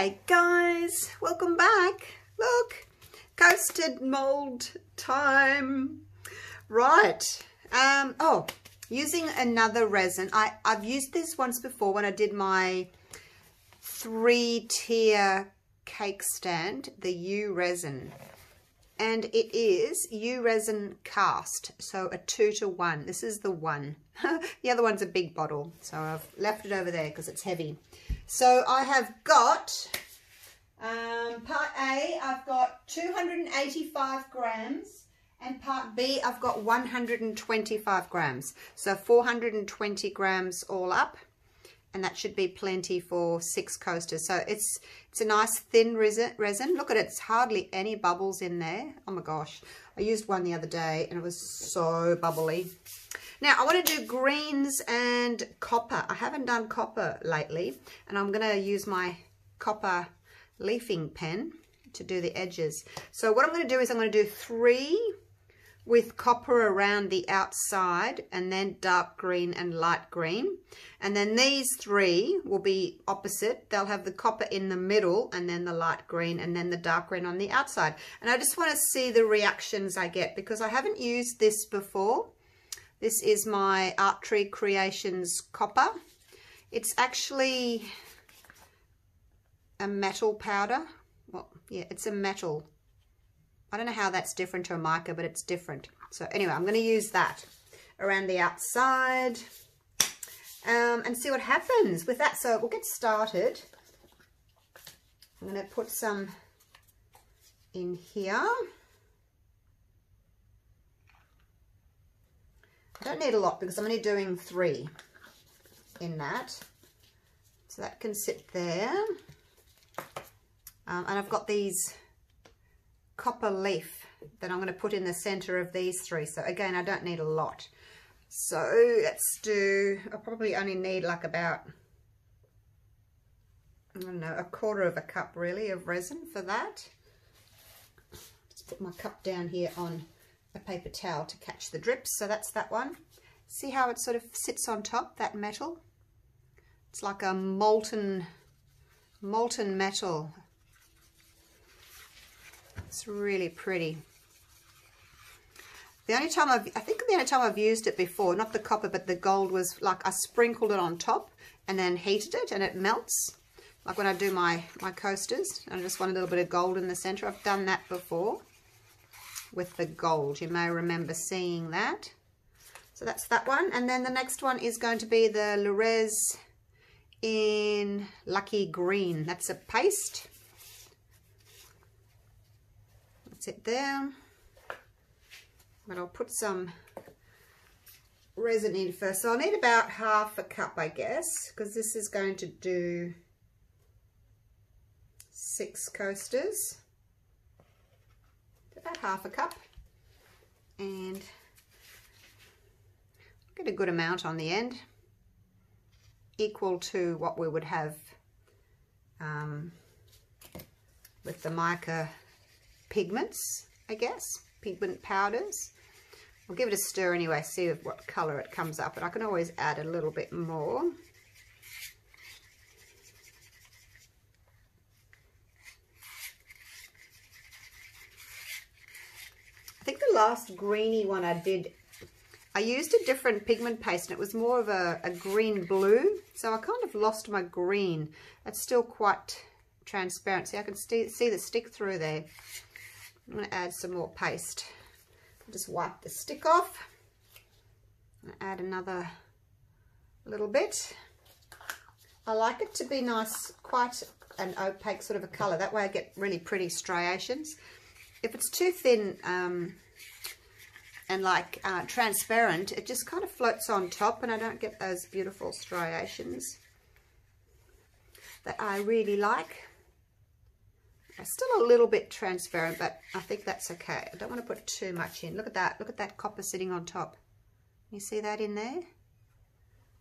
Hey guys, welcome back. Look, coasted mold time. Right, using another resin. I've used this once before when I did my 3-tier cake stand, the U-resin. And it is U-resin cast, so a 2-to-1. This is the one. The other one's a big bottle, so I've left it over there because it's heavy. So I have got, part A, I've got 285 grams, and part B, I've got 125 grams. So 420 grams all up, and that should be plenty for 6 coasters. So it's a nice thin resin. Look at it, it's hardly any bubbles in there. Oh my gosh, I used one the other day, and it was so bubbly. Now, I want to do greens and copper. I haven't done copper lately, and I'm going to use my copper leafing pen to do the edges. So what I'm going to do is I'm going to do 3 with copper around the outside, and then dark green and light green. And then these 3 will be opposite. They'll have the copper in the middle, and then the light green, and then the dark green on the outside. And I just want to see the reactions I get, because I haven't used this before. This is my ArtTree Creations copper. It's actually a metal powder. Well, yeah, it's a metal. I don't know how that's different to a mica, but it's different. So anyway, I'm going to use that around the outside and see what happens with that. So we'll get started. I'm going to put some in here. I don't need a lot because I'm only doing 3 in that. So that can sit there. And I've got these copper leaf that I'm going to put in the center of these 3. So again, I don't need a lot. So let's do, I probably only need like about, I don't know, 1/4 cup really of resin for that. Just put my cup down here on a paper towel to catch the drips. So that's that one. See how it sort of sits on top, that metal? It's like a molten metal. It's really pretty. The only time I think the only time I've used it before, not the copper but the gold, was like I sprinkled it on top and then heated it and it melts. Like when I do my coasters, I just want a little bit of gold in the center. I've done that before with the gold. You may remember seeing that. So that's that one. And then the next one is going to be the Le Rez in Lucky Green. That's a paste. That's it there. But I'll put some resin in first. So I'll need about 1/2 cup, I guess, because this is going to do 6 coasters. About 1/2 cup, and get a good amount on the end, equal to what we would have with the mica pigments, I guess, pigment powders. We'll give it a stir anyway, see what color it comes up, but I can always add a little bit more. I think the last greeny one I did, I used a different pigment paste and it was more of a green blue, so I kind of lost my green. It's still quite transparent, so I can see the stick through there. I'm going to add some more paste. I'll just wipe the stick off. I'm going to add another little bit. I like it to be nice, quite an opaque sort of a color, that way I get really pretty striations. If it's too thin and like transparent, it just kind of floats on top and I don't get those beautiful striations that I really like. It's still a little bit transparent, but I think that's okay. I don't want to put too much in. Look at that copper sitting on top. You see that in there?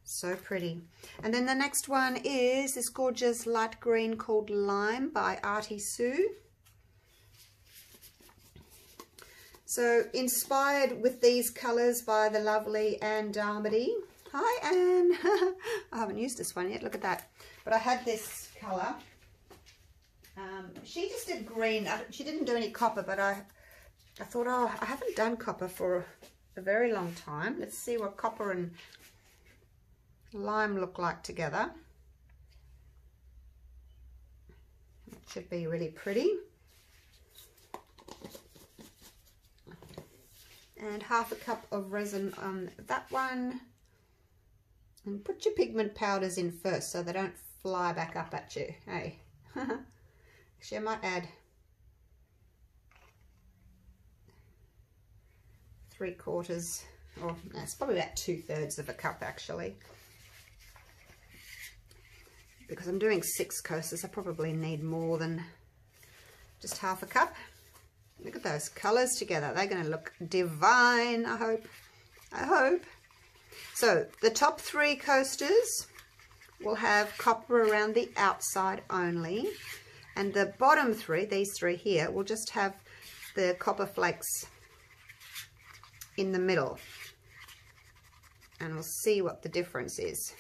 So pretty. And then the next one is this gorgeous light green called Lime by Artie Sue. So inspired with these colours by the lovely Anne Darmody. Hi Anne! I haven't used this one yet, look at that. But I had this colour She just did green. She didn't do any copper, but I thought, oh, I haven't done copper for a very long time. Let's see what copper and lime look like together. It should be really pretty. And half a cup of resin on that one. And put your pigment powders in first so they don't fly back up at you, hey? Actually, I might add 3/4, or no, it's probably about 2/3 of a cup actually. Because I'm doing 6 coasters, I probably need more than just half a cup. Look at those colors together. They're going to look divine, I hope. I hope. So the top 3 coasters will have copper around the outside only. And the bottom 3, these 3 here, will just have the copper flakes in the middle. And we'll see what the difference is.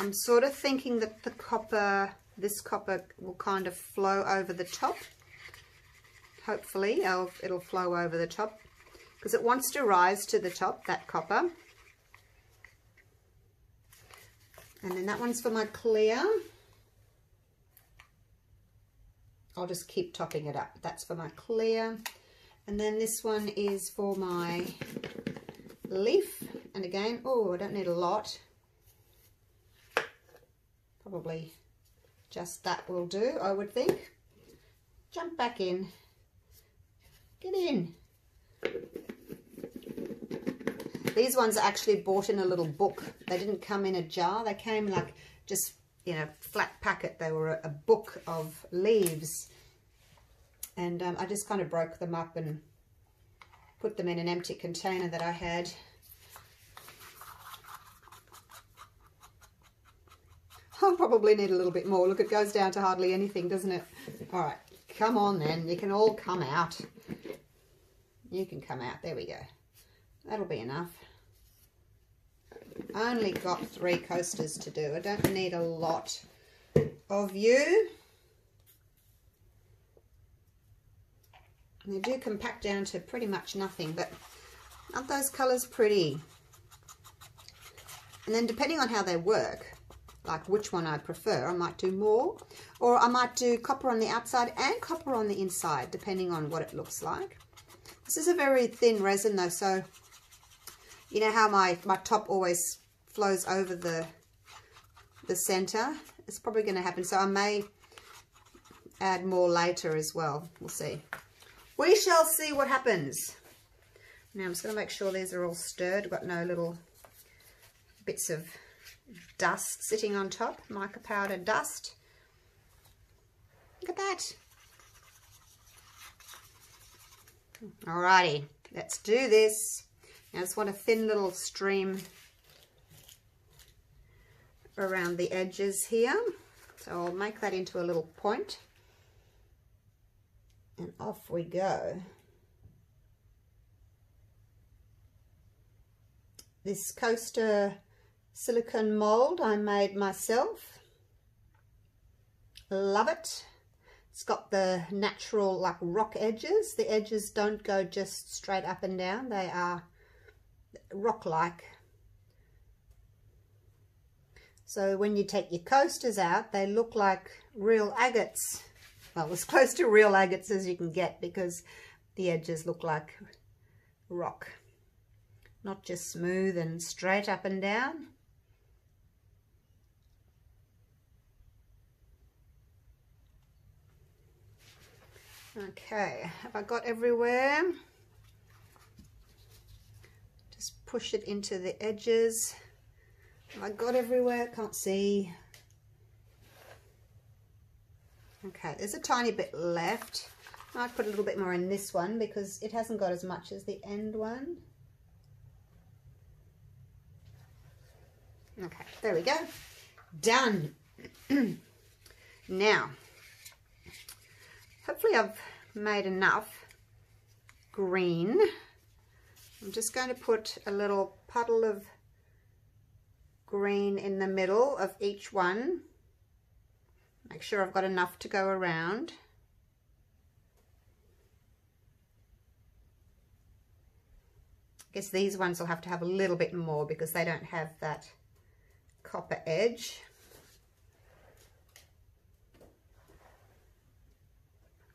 I'm sort of thinking that the copper, this copper will kind of flow over the top. Hopefully it'll flow over the top because it wants to rise to the top, that copper. And then that one's for my clear. I'll just keep topping it up. That's for my clear. And then this one is for my leaf. And again, oh, I don't need a lot. Probably just that will do, I would think. Jump back in. Get in. These ones are actually bought in a little book. They didn't come in a jar. They came like just, you know, flat packet. They were a book of leaves. And I just kind of broke them up and put them in an empty container that I had. I'll probably need a little bit more. Look, it goes down to hardly anything, doesn't it? All right, come on then. You can all come out. You can come out. There we go. That'll be enough. I only got 3 coasters to do. I don't need a lot of you. And they do compact down to pretty much nothing, but aren't those colours pretty? And then depending on how they work, like which one I prefer, I might do more, or I might do copper on the outside and copper on the inside, depending on what it looks like. This is a very thin resin though, so you know how my top always flows over the centre? It's probably going to happen, so I may add more later as well. We'll see. We shall see what happens. Now I'm just going to make sure these are all stirred. I've got no little bits of dust sitting on top. Mica powder dust. Look at that. Alrighty, let's do this. Now I just want a thin little stream around the edges here. So I'll make that into a little point. And off we go. This coaster silicone mold I made myself. Love it. It's got the natural like rock edges. The edges don't go just straight up and down. They are rock-like. So when you take your coasters out, they look like real agates. Well, as close to real agates as you can get because the edges look like rock. Not just smooth and straight up and down. Okay, have I got everywhere? Just push it into the edges. Have I got everywhere? Can't see. Okay, there's a tiny bit left. I might put a little bit more in this one because it hasn't got as much as the end one. Okay, there we go. Done. Now, hopefully I've made enough green. I'm just going to put a little puddle of green in the middle of each one. Make sure I've got enough to go around. I guess these ones will have to have a little bit more because they don't have that copper edge.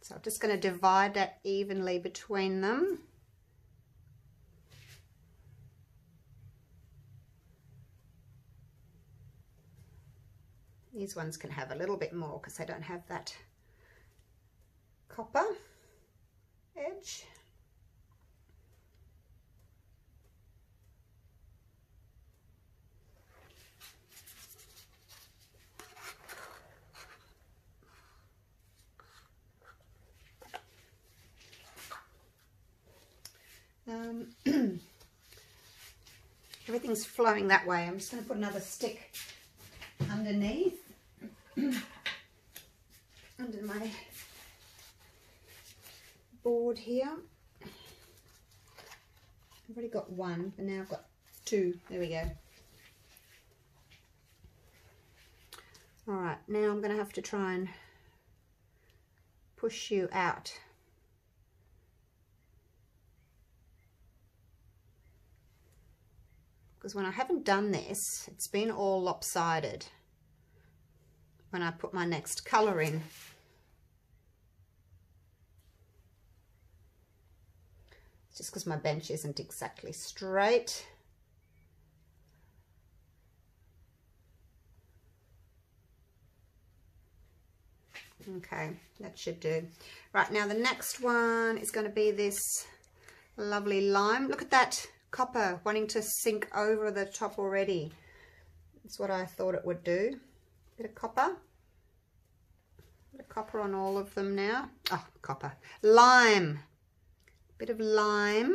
So I'm just going to divide that evenly between them. These ones can have a little bit more because they don't have that copper edge. Everything's flowing that way. I'm just going to put another stick underneath, under my board here. I've already got one, but now I've got two. There we go. All right, now I'm going to have to try and push you out. Because when I haven't done this, it's been all lopsided when I put my next colour in. It's just because my bench isn't exactly straight. Okay, that should do. Right, now the next one is going to be this lovely lime. Look at that. Copper wanting to sink over the top already. That's what I thought it would do. Bit of copper on all of them now. Oh, copper. Lime. Bit of lime.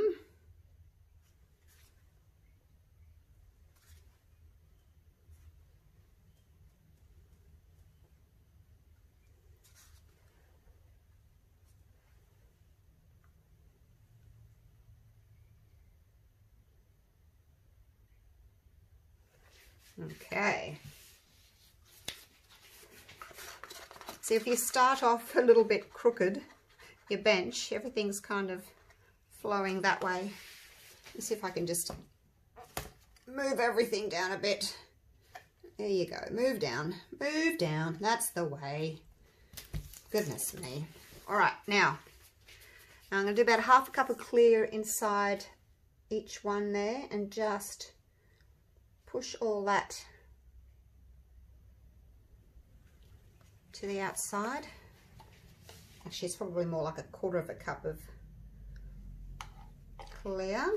Okay, so if you start off a little bit crooked, your bench, everything's kind of flowing that way. Let's see if I can just move everything down a bit. There you go, move down, move down. That's the way. Goodness me. All right, now I'm going to do about half a cup of clear inside each one there and just push all that to the outside. Actually, it's probably more like a quarter of a cup of clear.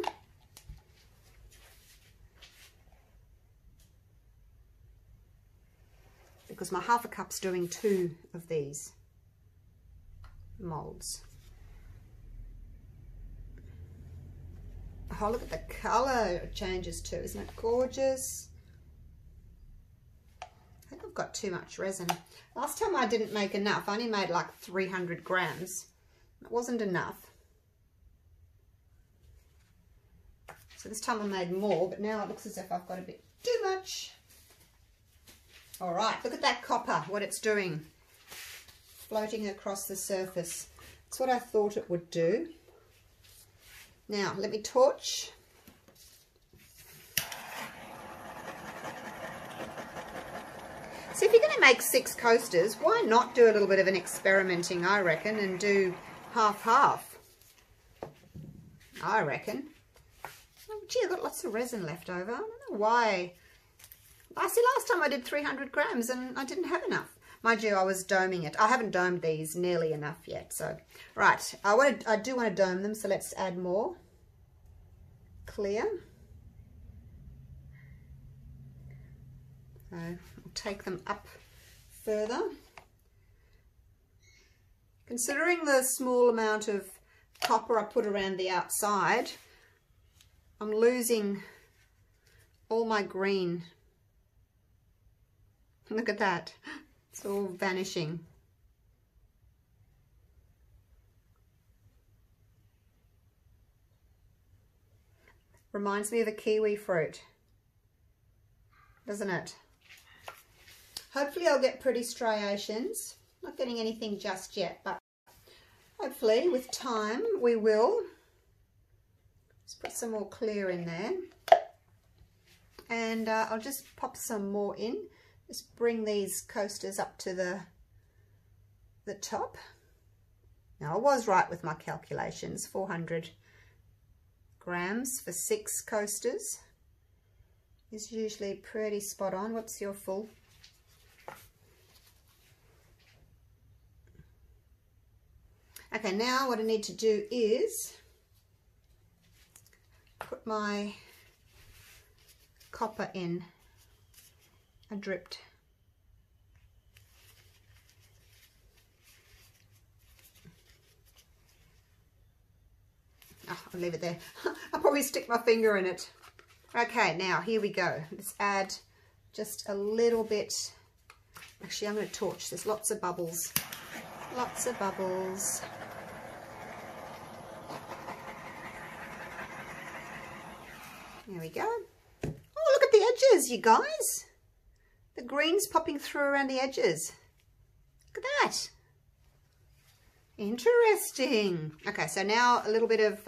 Because my half a cup's doing two of these molds. Oh, look at the colour it changes too. Isn't it gorgeous? I think I've got too much resin. Last time I didn't make enough. I only made like 300 grams. It wasn't enough. So this time I made more, but now it looks as if I've got a bit too much. All right, look at that copper, what it's doing. Floating across the surface. That's what I thought it would do. Now, let me torch. So if you're going to make 6 coasters, why not do a little bit of an experimenting, I reckon, and do half-half? I reckon. Oh, gee, I've got lots of resin left over. I don't know why. I see last time I did 300 grams and I didn't have enough. Mind you, I was doming it. I haven't domed these nearly enough yet. So, right, I do want to dome them, so let's add more clear. So I'll take them up further. Considering the small amount of copper I put around the outside, I'm losing all my green. Look at that. It's all vanishing. Reminds me of a kiwi fruit, doesn't it? Hopefully I'll get pretty striations. Not getting anything just yet, but hopefully with time we will. Let's put some more clear in there. And I'll just pop some more in. Just bring these coasters up to the top. Now I was right with my calculations, 400 grams for 6 coasters is usually pretty spot on. Whoops, you're full. Okay, now what I need to do is put my copper in. I dripped. Oh, I'll leave it there. I'll probably stick my finger in it. Okay, now here we go. Let's add just a little bit. Actually, I'm going to torch this. Lots of bubbles. Lots of bubbles. There we go. Oh, look at the edges, you guys. The green's popping through around the edges. Look at that. Interesting. Okay, so now a little bit of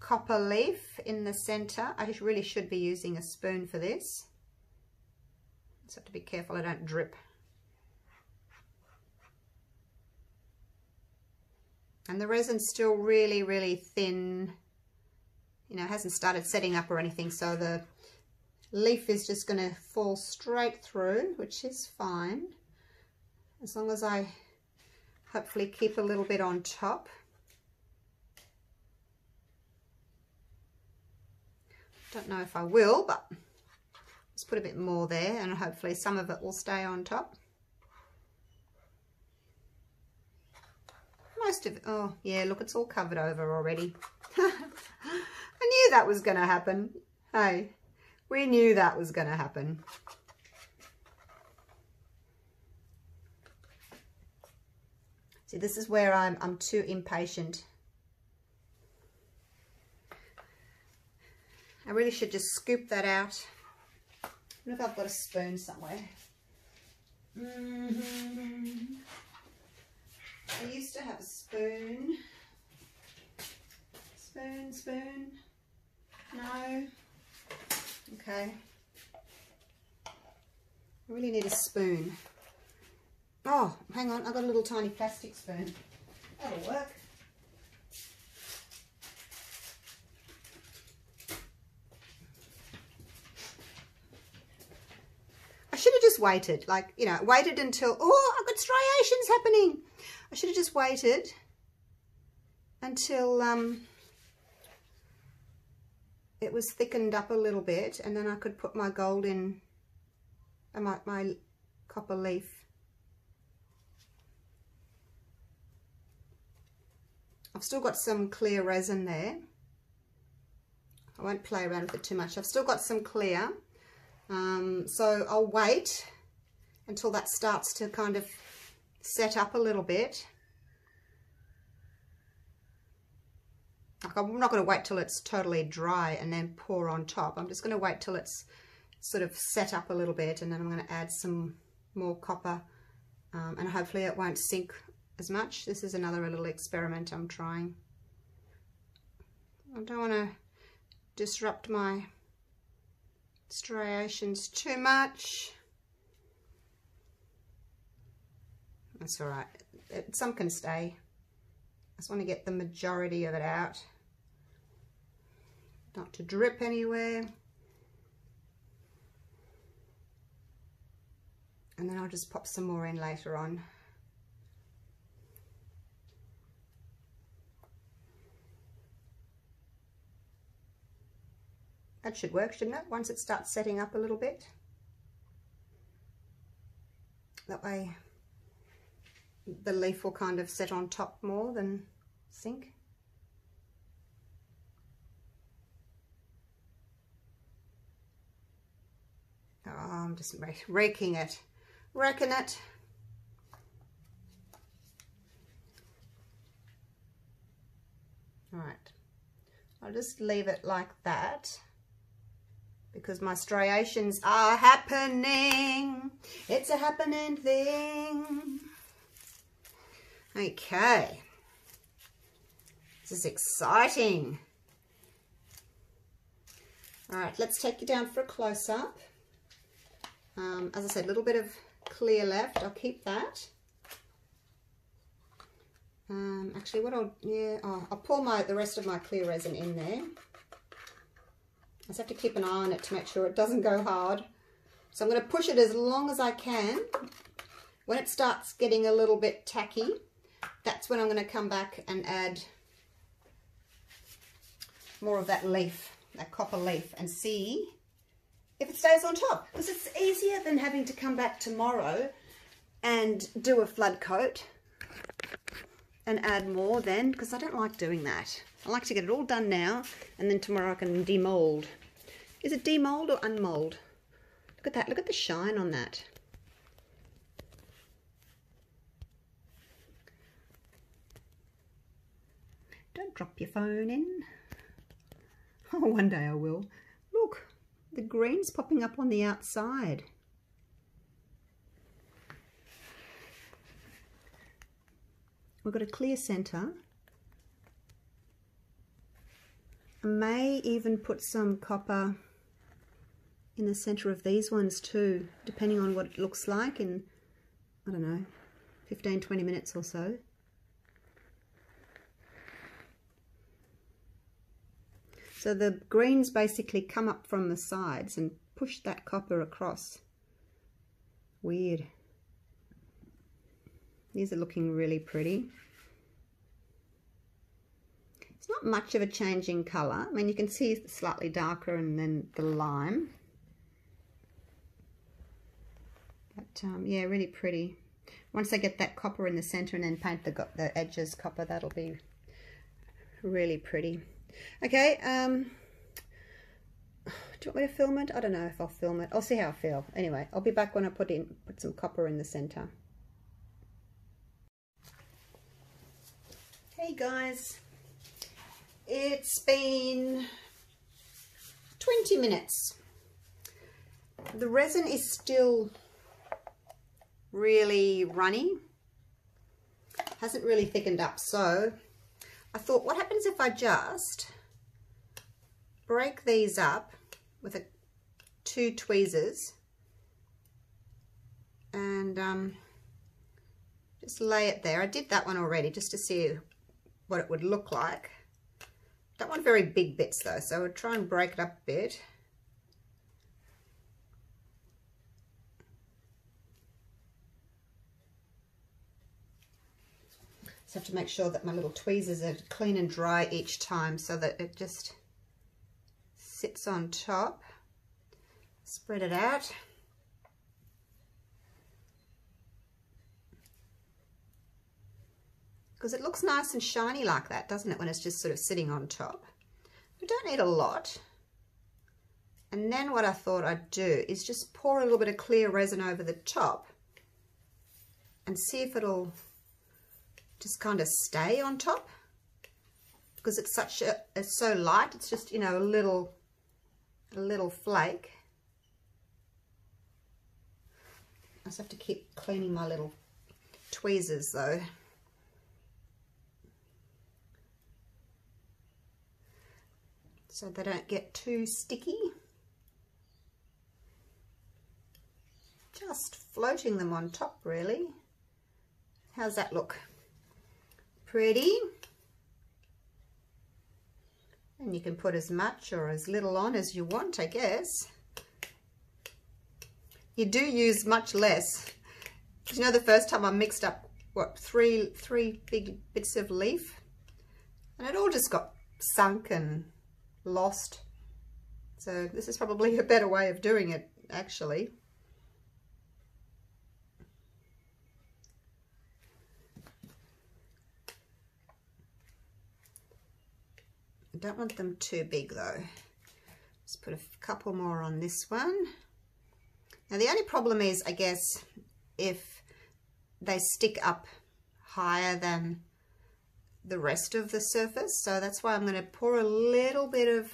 copper leaf in the center. I really should be using a spoon for this. Just have to be careful I don't drip. And the resin's still really, really thin. You know, it hasn't started setting up or anything, so the leaf is just going to fall straight through, which is fine. As long as I hopefully keep a little bit on top. Don't know if I will, but let's put a bit more there and hopefully some of it will stay on top. Most of it, oh yeah, look, it's all covered over already. I knew that was going to happen. Hey, we knew that was going to happen. See, this is where I'm too impatient. I really should just scoop that out. I wonder if I've got a spoon somewhere. I used to have a spoon. Spoon. No. Okay. I really need a spoon. Oh, hang on, I've got a little tiny plastic spoon. That'll work. I should have just waited, like, you know, waited until, oh, I've got striations happening. I should have just waited until it was thickened up a little bit, and then I could put my gold in, my copper leaf. I've still got some clear resin there. I won't play around with it too much. I've still got some clear. So I'll wait until that starts to kind of set up a little bit. Like, I'm not going to wait till it's totally dry and then pour on top. I'm just going to wait till it's sort of set up a little bit, and then I'm going to add some more copper, and hopefully it won't sink as much. This is another little experiment I'm trying. I don't want to disrupt my striations too much. That's all right. Some can stay. I just want to get the majority of it out, not to drip anywhere. And then I'll just pop some more in later on. That should work, shouldn't it? Once it starts setting up a little bit. That way the leaf will kind of set on top more than sink. Oh, I'm just raking it. Raking it. All right. I'll just leave it like that. because my striations are happening. It's a happening thing. Okay. This is exciting. All right, let's take you down for a close-up. As I said, a little bit of clear left. I'll keep that. Actually, what I'll, I'll pour the rest of my clear resin in there. I just have to keep an eye on it to make sure it doesn't go hard. So I'm going to push it as long as I can. When it starts getting a little bit tacky, that's when I'm going to come back and add more of that leaf, that copper leaf, and see if it stays on top. Because it's easier than having to come back tomorrow and do a flood coat and add more then, because I don't like doing that. I like to get it all done now, and then tomorrow I can demold. Is it demold or unmold? Look at that, look at the shine on that. Don't drop your phone in. Oh, one day I will. Look, the green's popping up on the outside. We've got a clear center. I may even put some copper in the center of these ones too, depending on what it looks like in, I don't know, 15–20 minutes or so. So the greens basically come up from the sides and push that copper across. Weird. These are looking really pretty. It's not much of a change in colour. I mean, you can see it's slightly darker and then the lime. But yeah, really pretty. Once I get that copper in the centre and then paint the edges copper, that'll be really pretty. Okay, do you want me to film it? I don't know if I'll film it. I'll see how I feel. Anyway, I'll be back when I put some copper in the centre. Hey guys, it's been 20 minutes. The resin is still really runny, hasn't really thickened up, so I thought, what happens if I just break these up with two tweezers and just lay it there. I did that one already just to see what it would look like. Don't want very big bits though, so we'll try and break it up a bit. Just have to make sure that my little tweezers are clean and dry each time so that it just sits on top. Spread it out. Because it looks nice and shiny like that, doesn't it, when it's just sort of sitting on top. We don't need a lot. And then what I thought I'd do is just pour a little bit of clear resin over the top and see if it'll just kind of stay on top, because it's such a, it's so light, it's just, you know, a little flake. I just have to keep cleaning my little tweezers though. So they don't get too sticky. Just floating them on top, really. How's that look? Pretty. And you can put as much or as little on as you want, I guess. You do use much less. You know, the first time I mixed up, what, three big bits of leaf? And it all just got sunk and lost. So this is probably a better way of doing it, actually. I don't want them too big though. Just put a couple more on this one. Now the only problem is, I guess, if they stick up higher than the rest of the surface, so that's why I'm going to pour a little bit of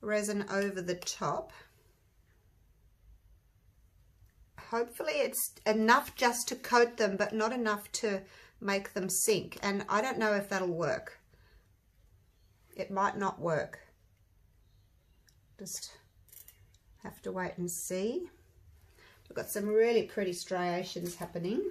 resin over the top. hopefully it's enough just to coat them, but not enough to make them sink. And I don't know if that'll work. It might not work. Just have to wait and see. We've got some really pretty striations happening.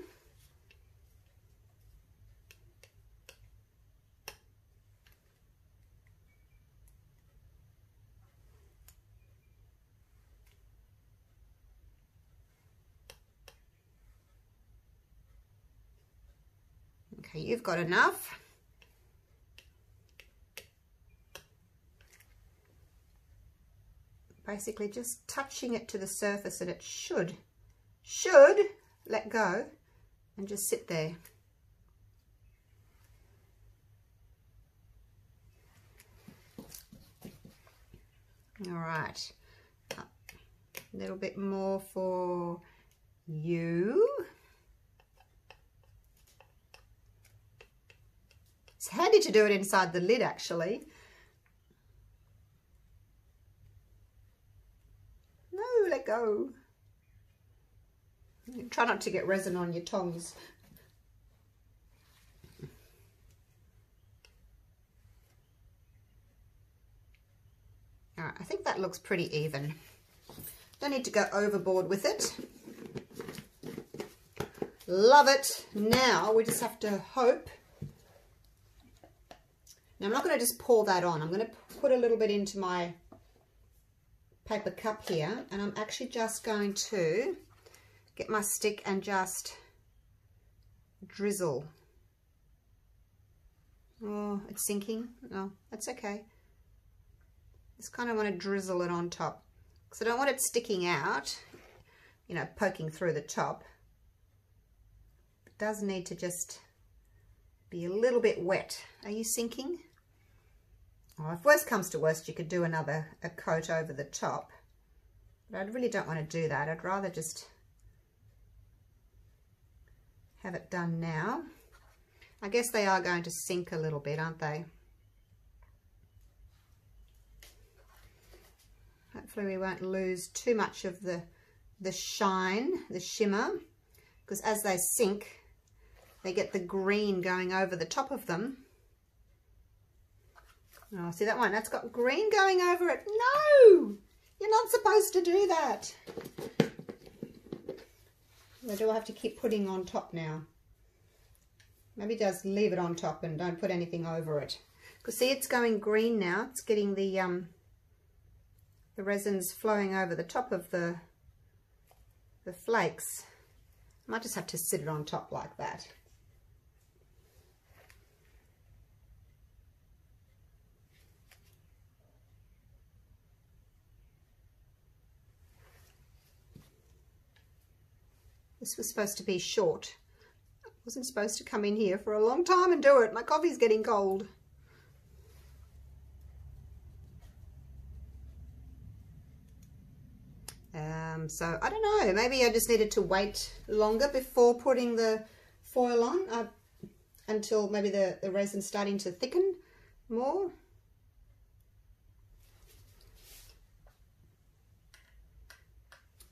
Okay, you've got enough. Basically just touching it to the surface, and it should let go and just sit there. All right, a little bit more for you. It's handy to do it inside the lid, actually. Let go. Try not to get resin on your tongs. All right, I think that looks pretty even. Don't need to go overboard with it. Love it. Now we just have to hope. Now I'm not going to just pour that on. I'm going to put a little bit into my paper cup here, and I'm actually just going to get my stick and just drizzle. Oh, it's sinking. No, that's okay. Just kind of want to drizzle it on top, because I don't want it sticking out, you know, poking through the top. It does need to just be a little bit wet. Are you sinking? Oh, if worst comes to worst, you could do a coat over the top, but I really don't want to do that. I'd rather just have it done now. I guess they are going to sink a little bit, aren't they? Hopefully we won't lose too much of the shine, the shimmer, because as they sink, they get the green going over the top of them. Oh, see that one? That's got green going over it. No! You're not supposed to do that. What do I have to keep putting on top now? Maybe just leave it on top and don't put anything over it. Because see, it's going green now. It's getting the resins flowing over the top of the flakes. I might just have to sit it on top like that. This was supposed to be short. I wasn't supposed to come in here for a long time and do it. My coffee's getting cold. So I don't know, maybe I just needed to wait longer before putting the foil on, until maybe the resin's starting to thicken more.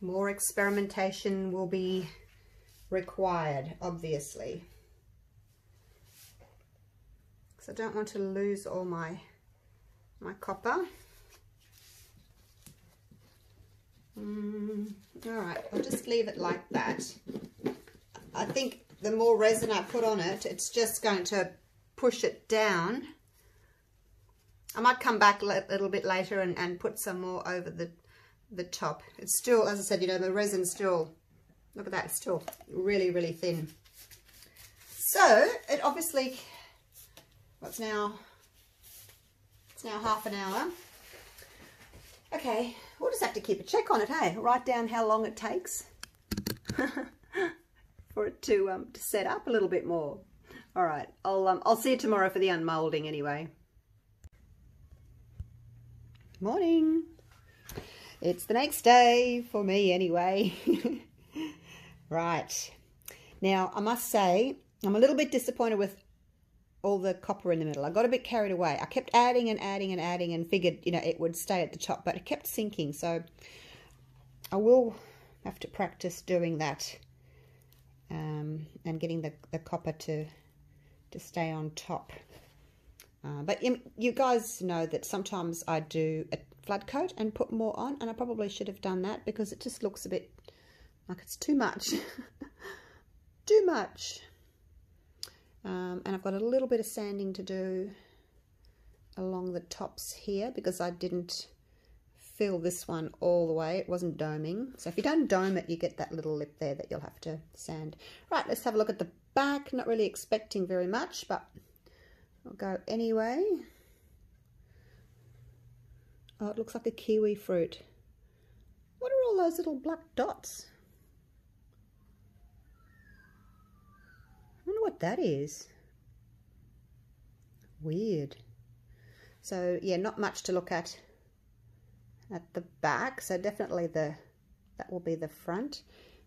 More experimentation will be required, obviously, because I don't want to lose all my copper. All right, I'll just leave it like that. I think the more resin I put on it, it's just going to push it down. I might come back a little bit later and put some more over the top. It's still, as I said, you know, the resin still, look at that, it's still really, really thin. So it obviously, what's now, it's now half an hour. Okay, we'll just have to keep a check on it, hey? Write down how long it takes for it to set up a little bit more. All right, I'll see you tomorrow for the unmoulding anyway. Morning. It's the next day for me anyway. Right. Now, I must say, I'm a little bit disappointed with all the copper in the middle. I got a bit carried away. I kept adding and adding and adding and figured, you know, it would stay at the top, but it kept sinking. So I will have to practice doing that and getting the copper to stay on top. But you guys know that sometimes I do a flood coat and put more on, and I probably should have done that because it just looks a bit like it's too much. Too much. And I've got a little bit of sanding to do along the tops here because I didn't fill this one all the way. It wasn't doming. So if you don't dome it, you get that little lip there that you'll have to sand. Right, let's have a look at the back. Not really expecting very much, but I'll go anyway. Oh, it looks like a kiwi fruit. What are all those little black dots? I wonder what that is. Weird. So yeah, not much to look at the back. So definitely that will be the front.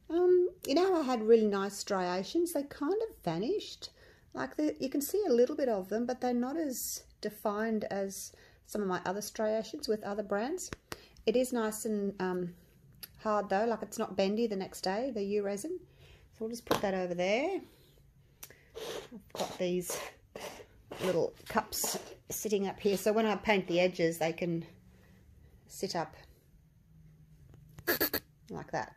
You know, I had really nice striations. They kind of vanished. Like you can see a little bit of them, but they're not as defined as some of my other striations with other brands. It is nice and hard though, like it's not bendy the next day, the U-resin. So we'll just put that over there. I've got these little cups sitting up here, so when I paint the edges, they can sit up like that.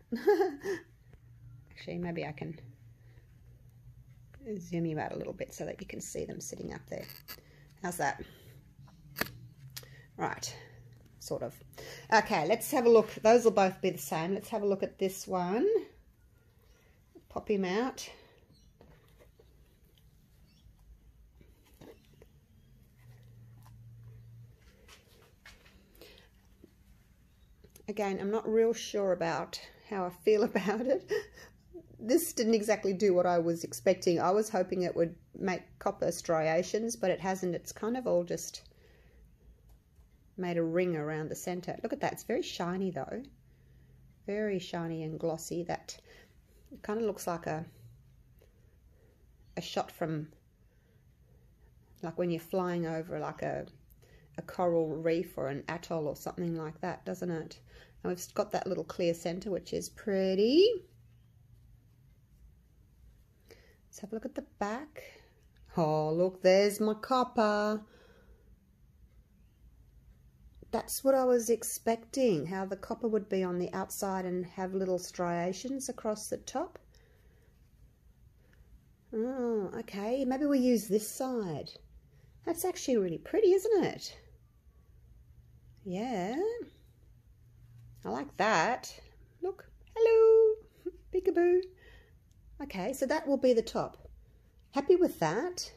Actually, maybe I can zoom you out a little bit so that you can see them sitting up there. How's that? Right, sort of. Okay, let's have a look. Those will both be the same. Let's have a look at this one. Pop him out. Again, I'm not real sure about how I feel about it. This didn't exactly do what I was expecting. I was hoping it would make copper striations, but it hasn't. It's kind of all just made a ring around the center. Look at that. It's very shiny though. Very shiny and glossy. That kind of looks like a shot from, like when you're flying over like a coral reef or an atoll or something like that, doesn't it? And we've got that little clear center, which is pretty. Let's have a look at the back. Oh, look, there's my copper. That's what I was expecting, how the copper would be on the outside and have little striations across the top. Oh, okay, maybe we use this side. That's actually really pretty, isn't it? Yeah, I like that. Look, hello, peekaboo. Okay, so that will be the top. Happy with that?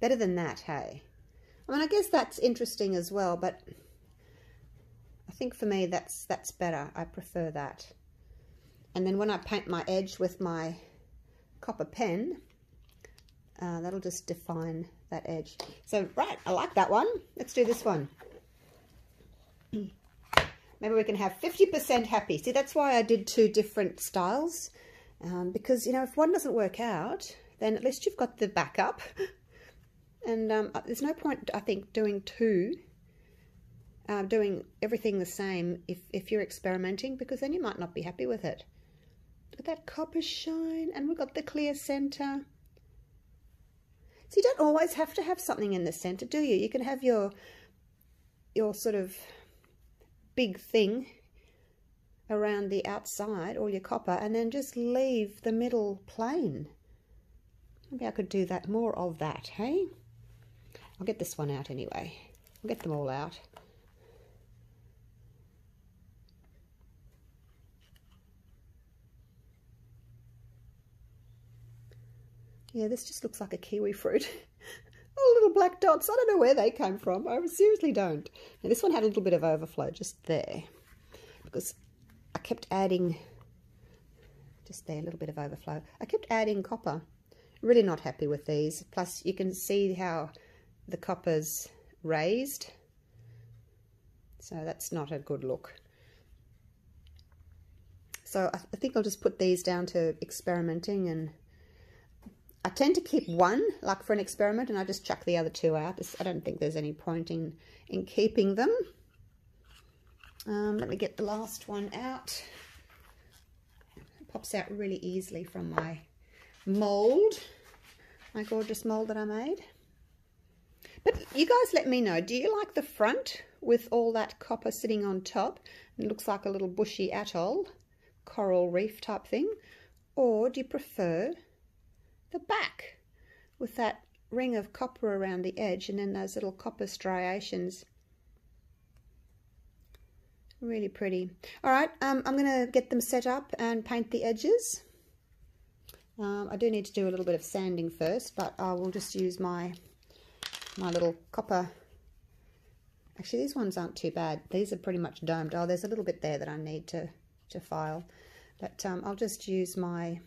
Better than that, hey? I mean, I guess that's interesting as well, but I think for me that's better. I prefer that. And then when I paint my edge with my copper pen, that'll just define that edge. So right, I like that one. Let's do this one. Maybe we can have 50% happy. See, that's why I did two different styles, because you know, if one doesn't work out, then at least you've got the backup. And there's no point, I think, doing two. Doing everything the same if you're experimenting, because then you might not be happy with it. Look at that copper shine, and we've got the clear center. So you don't always have to have something in the center, do you? You can have your sort of big thing around the outside, or your copper, and then just leave the middle plain. Maybe I could do that, more of that, hey? I'll get this one out anyway. I'll get them all out. Yeah, this just looks like a kiwi fruit. All little black dots. I don't know where they came from. I seriously don't. Now, this one had a little bit of overflow just there, because I kept adding, just there, a little bit of overflow. I kept adding copper. Really not happy with these. Plus, you can see how the copper's raised. So that's not a good look. So I think I'll just put these down to experimenting, and I tend to keep one, like for an experiment, and I just chuck the other two out. I don't think there's any point in keeping them. Let me get the last one out. pops out really easily from my mold, my gorgeous mold that I made. But you guys let me know, do you like the front with all that copper sitting on top? It looks like a little bushy atoll, coral reef type thing. Or do you prefer the back with that ring of copper around the edge and then those little copper striations? Really pretty. All right, I'm going to get them set up and paint the edges. I do need to do a little bit of sanding first, but I will just use my little copper. Actually, these ones aren't too bad. These are pretty much domed. Oh, there's a little bit there that I need to file, but I'll just use my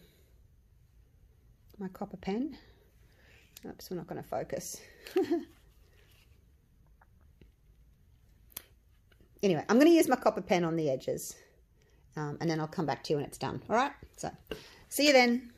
copper pen. Oops, we're not going to focus. Anyway, I'm going to use my copper pen on the edges, and then I'll come back to you when it's done. All right, so see you then.